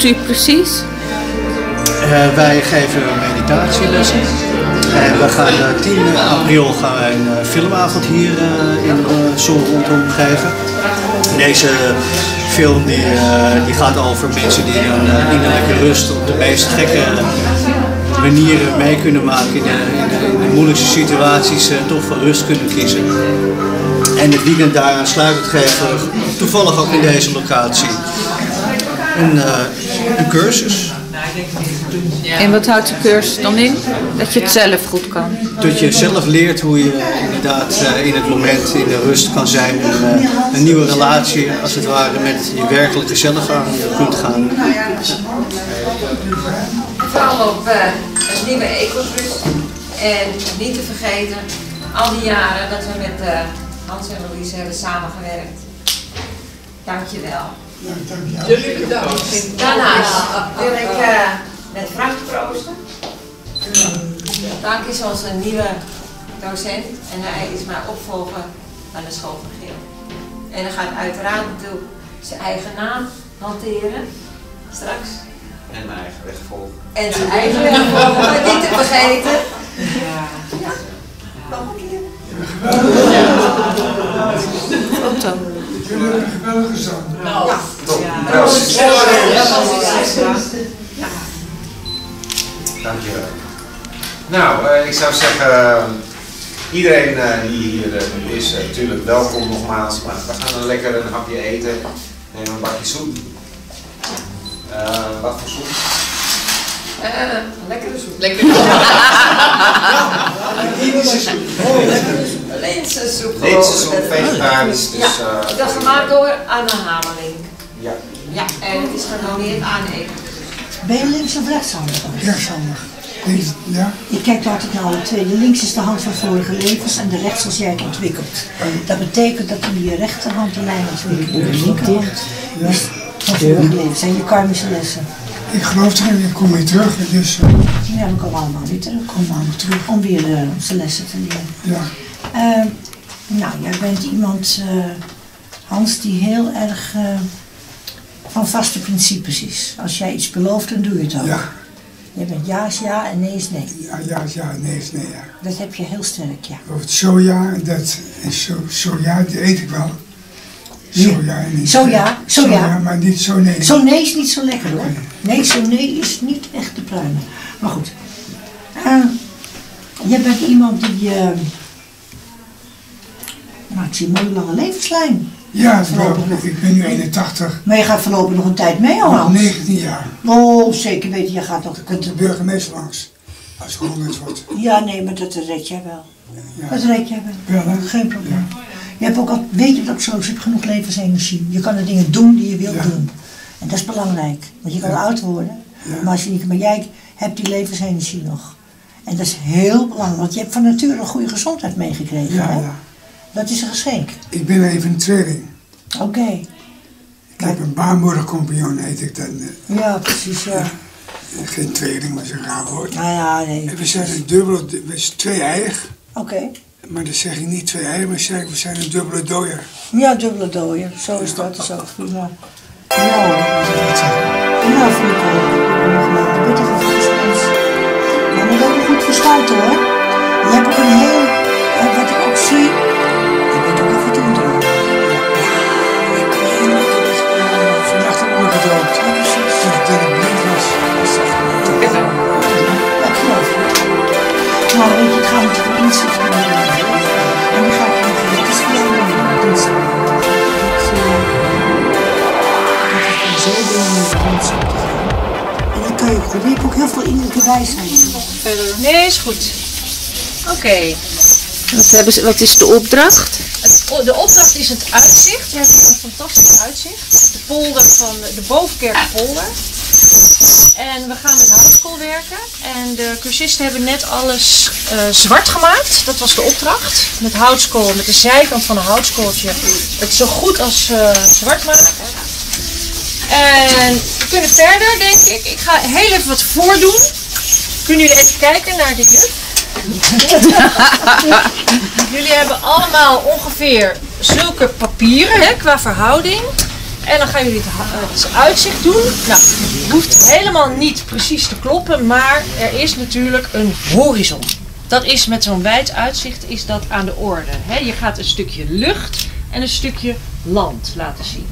doet u precies? Wij geven meditatielessen. En we gaan 10 april gaan wij een filmavond hier in De Zon Rondom geven. Deze film die gaat over mensen die een innerlijke rust op de meest gekke manieren mee kunnen maken in de moeilijkste situaties, toch voor rust kunnen kiezen. En het weekend daar aansluitend geven, toevallig ook in deze locatie, een cursus. En wat houdt de cursus dan in? Dat je het zelf goed kan. Dat je zelf leert hoe je inderdaad in het moment in de rust kan zijn en een nieuwe relatie als het ware met je werkelijke zelf aan kunt gaan. Vooral op het nieuwe Ecoplus en niet te vergeten al die jaren dat we met Hans en Louise hebben samengewerkt. Dankjewel. Ja, dankjewel. Jullie bedankt. Daarnaast wil ik met Frank proosten. Frank is onze nieuwe docent en hij is mijn opvolger aan de School van Geel. En hij gaat uiteraard natuurlijk zijn eigen naam hanteren straks. En mijn eigen weg volgen. En zijn eigen weg volgen, maar niet te vergeten. Ja. Ja. Nog een keer. Wat dan? Jullie hebben een geweldige zang. Ja. Ja. Dankjewel. Nou, ik zou zeggen, iedereen die hier nu is, natuurlijk welkom nogmaals. Maar we gaan lekker een hapje eten. Neem een bakje soep. Wat voor soep? Lekkere soep. Lekkere soep. Linzensoep. Linzensoep, vegetarisch. Dus, ja, dat is gemaakt door Anne Hameling. Ja. Ja, en het is genomineerd aan Eken. Ben je links of rechtshandig? Rechtshandig. Ja. Je kijkt altijd naar alle twee. De links is de hand van vorige levens en de rechts als jij het ontwikkelt. Dat betekent dat je je rechterhand de lijn ontwikkelt. De linkerhand. Zijn je karmische lessen? Ik geloof erin, ik kom weer terug. Dus, ja, we komen allemaal weer terug. Om weer onze lessen te leren. Ja. Nou, jij bent iemand, Hans, die heel erg van vaste principes is. Als jij iets belooft, dan doe je het ook. Ja. Jij bent ja is ja en nee is nee. Ja, ja is ja en nee is nee, ja. Dat heb je heel sterk, ja. Of het soja, dat is soja, die eet ik wel. Soja en niet. Soja, maar niet zo nee. Zo nee is niet zo lekker hoor. Nee, zo nee is niet echt te pruimen. Maar goed. Jij bent iemand die ik zie een mooie lange levenslijn. Ja, ik ben nu 81. Maar je gaat voorlopig nog een tijd mee, al Hans? 19 jaar. Oh, zeker weten. Je gaat nog... Je kunt de burgemeester langs. Als je 100 wordt. Ja, nee, maar dat red jij wel. Ja. Dat red jij wel. Ja, geen probleem. Ja. Je hebt ook al, weet je dat ik zo is, heb genoeg levensenergie. Je kan de dingen doen die je wilt doen. En dat is belangrijk, want je kan oud worden. Ja. Maar als je niet, maar jij hebt die levensenergie nog. En dat is heel belangrijk, want je hebt van nature een goede gezondheid meegekregen. Ja, hè? Ja. Dat is een geschenk. Ik ben even een tweeling. Oké. Okay. Ik heb een baarmoedercompagnon, heet ik dan. Ja, precies, ja. Geen tweeling, maar zo'n raar woord. Nou ja, nee. En we zijn een dubbele, we zijn twee-eiig. Oké. Okay. Maar dat zeg ik niet twee eieren, maar zeg ik, we zijn een dubbele dooier. Ja, dubbele dooier. Zo is dat, is ook prima. Nou, nou vind ik wel. Een beetje van gesprek. Maar dat heb ik goed verstaan hoor. Je hebt ook een heel, wat ik ook zie, je bent ook even doen hoor. Ja, ik kan helemaal niet verstaan. Vannacht heb ik me gedoopt. Ja, precies. Dat ik denk ik blind was. Dat is echt niet. Ja, ik geloof het. Nou, weet je, ik ga met de politie van de je hebt ook heel veel innerlijke wijsheid. Nee, is goed. Oké. Okay. Wat is de opdracht? De opdracht is het uitzicht. Je hebt een fantastisch uitzicht. De polder van de bovenkerkpolder. En we gaan met houtskool werken. En de cursisten hebben net alles zwart gemaakt. Dat was de opdracht. Met houtskool, met de zijkant van een houtskooltje. Het zo goed als zwart maken. En we kunnen verder, denk ik. Ik ga heel even wat voordoen. Kunnen jullie even kijken naar dit luk? Jullie hebben allemaal ongeveer zulke papieren, hè, qua verhouding. En dan gaan jullie het uitzicht doen. Nou, het hoeft helemaal niet precies te kloppen, maar er is natuurlijk een horizon. Dat is met zo'n wijd uitzicht is dat aan de orde. He, je gaat een stukje lucht en een stukje land laten zien.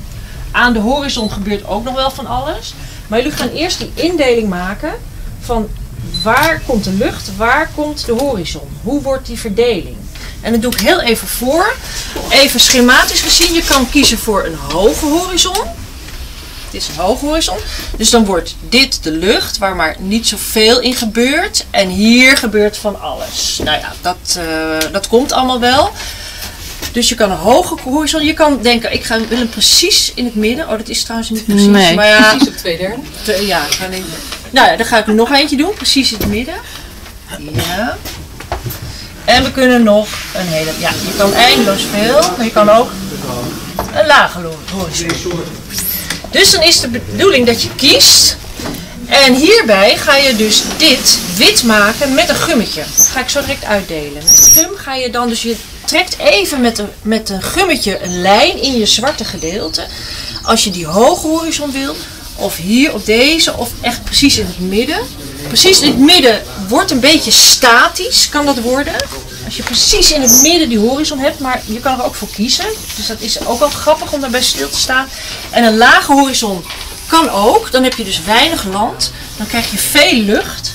Aan de horizon gebeurt ook nog wel van alles. Maar jullie gaan eerst die indeling maken van waar komt de lucht, waar komt de horizon. Hoe wordt die verdeling? En dat doe ik heel even voor. Even schematisch gezien, je kan kiezen voor een hoge horizon. Dit is een hoge horizon. Dus dan wordt dit de lucht, waar maar niet zoveel in gebeurt. En hier gebeurt van alles. Nou ja, dat komt allemaal wel. Dus je kan een hoge horizon. Je kan denken, ik wil hem precies in het midden. Oh, dat is trouwens niet precies. Nee, maar ja, precies op 2/3. Ja, ik ga even. Nou ja, dan ga ik nog eentje doen. Precies in het midden. Ja. En we kunnen nog een hele... Ja, je kan eindeloos veel, maar je kan ook een lage horizon. Dus dan is de bedoeling dat je kiest. En hierbij ga je dus dit wit maken met een gummetje. Dat ga ik zo direct uitdelen. Met een gum ga je dan dus... Je trekt even met een gummetje een lijn in je zwarte gedeelte. Als je die hoge horizon wil, of hier op deze, of echt precies in het midden. Precies in het midden wordt een beetje statisch, kan dat worden. Als je precies in het midden die horizon hebt, maar je kan er ook voor kiezen. Dus dat is ook wel grappig om daarbij stil te staan. En een lage horizon kan ook, dan heb je dus weinig land. Dan krijg je veel lucht.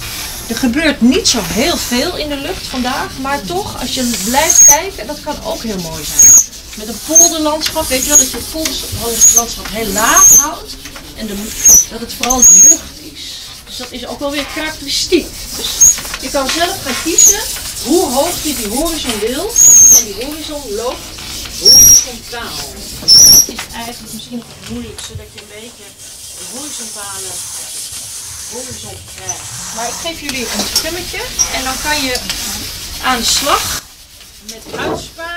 Er gebeurt niet zo heel veel in de lucht vandaag, maar toch, als je blijft kijken, dat kan ook heel mooi zijn. Met een polderlandschap, weet je wel, dat je het polderlandschap heel laag houdt. En dat het vooral de lucht is. Dus dat is ook wel weer karakteristiek. Dus je kan zelf gaan kiezen hoe hoog je die horizon wil. En die horizon loopt horizontaal. Dat is eigenlijk misschien het moeilijkste, dat je een beetje de horizontale horizon krijgt. Maar ik geef jullie een gummetje en dan kan je aan de slag met uitspaken.